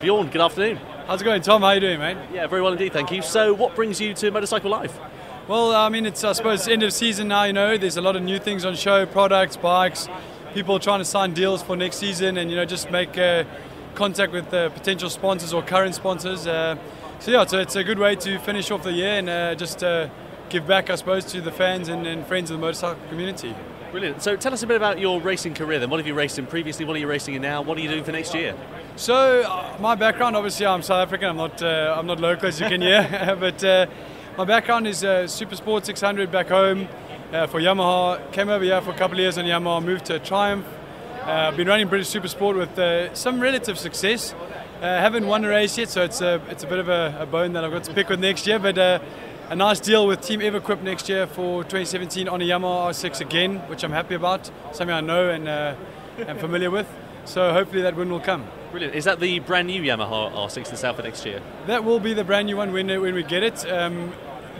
Bjorn, good afternoon. How's it going, Tom? How you doing, mate? Yeah, very well indeed, thank you. So what brings you to Motorcycle Live? Well, I mean, it's, I suppose, end of season now, you know. There's a lot of new things on show, products, bikes, people trying to sign deals for next season and, you know, just make contact with potential sponsors or current sponsors. So, yeah, it's a good way to finish off the year and just give back, I suppose, to the fans and friends of the motorcycle community. Brilliant. So tell us a bit about your racing career then. What have you raced in previously? What are you racing in now? What are you doing for next year? So my background, obviously, I'm South African. I'm not local, as you can hear. But my background is Supersport 600 back home for Yamaha. Came over here for a couple of years on Yamaha, moved to Triumph. I've been running British Supersport with some relative success. Haven't won a race yet, so it's a bit of a bone that I've got to pick with next year. But a nice deal with Team Everquip next year for 2017 on a Yamaha R6 again, which I'm happy about, something I know and am familiar with. So hopefully that win will come. Brilliant. Is that the brand new Yamaha R6 that's out for next year? That will be the brand new one when we get it. There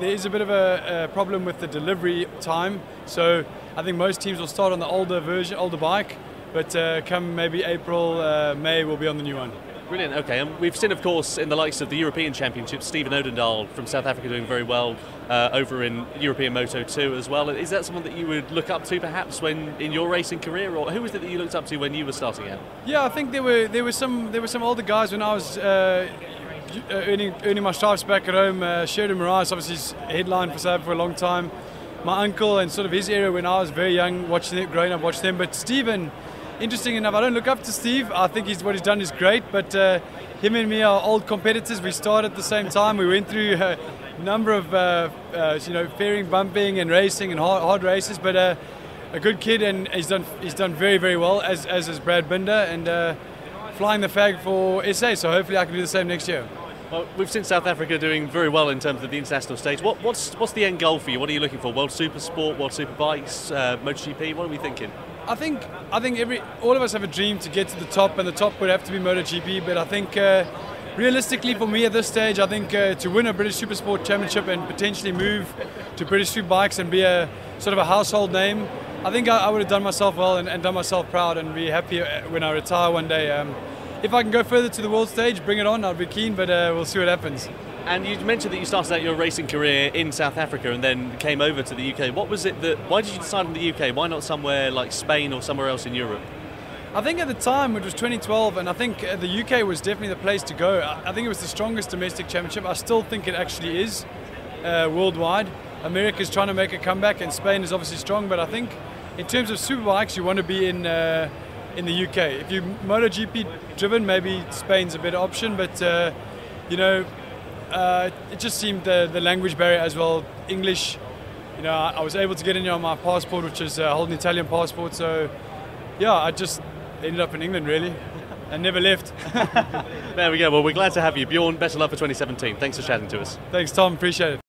is a bit of a problem with the delivery time, so I think most teams will start on the older version, older bike, but come maybe April, May, we'll be on the new one. Brilliant, okay, and we've seen, of course, in the likes of the European Championships, Stephen Odendahl from South Africa doing very well over in European Moto Two as well. Is that someone that you would look up to perhaps when in your racing career, or who was it that you looked up to when you were starting out? Yeah, I think there were some older guys when I was earning my stripes back at home. Sherry Marais, obviously, headline for Saber for a long time. My uncle and sort of his era when I was very young, watching it, growing up, watched them, but Stephen. Interesting enough, I don't look up to Steve. I think what he's done is great, but him and me are old competitors. We started at the same time. We went through a number of, you know, fairing, bumping and racing and hard races, but a good kid, and he's done very, very well, as is Brad Binder, and flying the flag for SA, so hopefully I can do the same next year. Well, we've seen South Africa doing very well in terms of the international stage. What's the end goal for you? What are you looking for? World Supersport, World Superbikes, MotoGP, what are we thinking? I think all of us have a dream to get to the top, and the top would have to be MotoGP. But I think, realistically, for me at this stage, I think to win a British Supersport Championship and potentially move to British Street Bikes and be a sort of a household name, I think I would have done myself well and done myself proud and be happy when I retire one day. If I can go further to the world stage, bring it on. I'd be keen, but we'll see what happens. And you mentioned that you started out your racing career in South Africa and then came over to the UK. What was it that, why did you decide on the UK? Why not somewhere like Spain or somewhere else in Europe? I think at the time, it was 2012, and I think the UK was definitely the place to go. I think it was the strongest domestic championship. I still think it actually is worldwide. America's trying to make a comeback, and Spain is obviously strong, but I think in terms of superbikes, you want to be in the UK. If you're MotoGP driven, maybe Spain's a better option, but you know, it just seemed the language barrier as well. English, you know, I was able to get in here on my passport, which is holding an Italian passport. So, yeah, I just ended up in England, really, and never left. There we go. Well, we're glad to have you, Bjorn. Best of luck for 2017. Thanks for chatting to us. Thanks, Tom. Appreciate it.